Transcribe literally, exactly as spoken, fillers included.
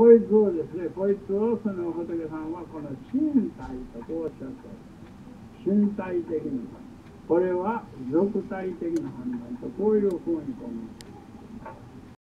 こいつをですね、こいつをその仏さんはこの身体とこうおっしゃっておる。身体的な、これは俗体的な判断とこういうふうにこう思う。